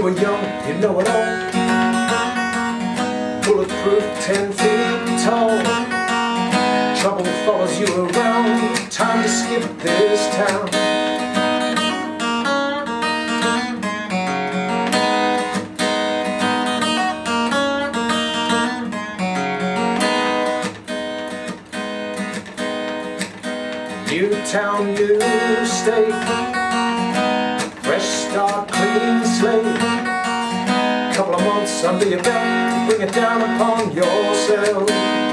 You were young, you know it all. Bulletproof, 10 feet tall. Trouble follows you around. Time to skip this town. New town, new state. Fresh start, clean slate. Couple of months under your belt, bring it down upon yourself.